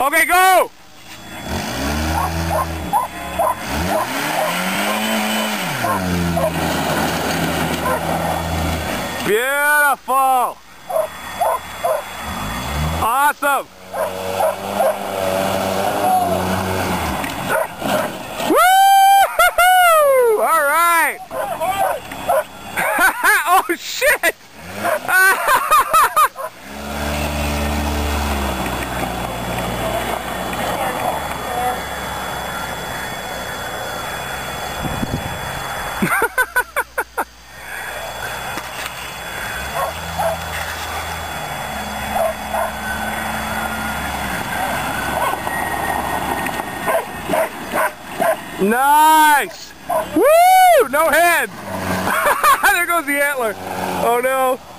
Okay, go! Beautiful! Awesome! Woo-hoo-hoo! All right! Oh, shit! Nice! Woo! No head! There goes the antler. Oh no.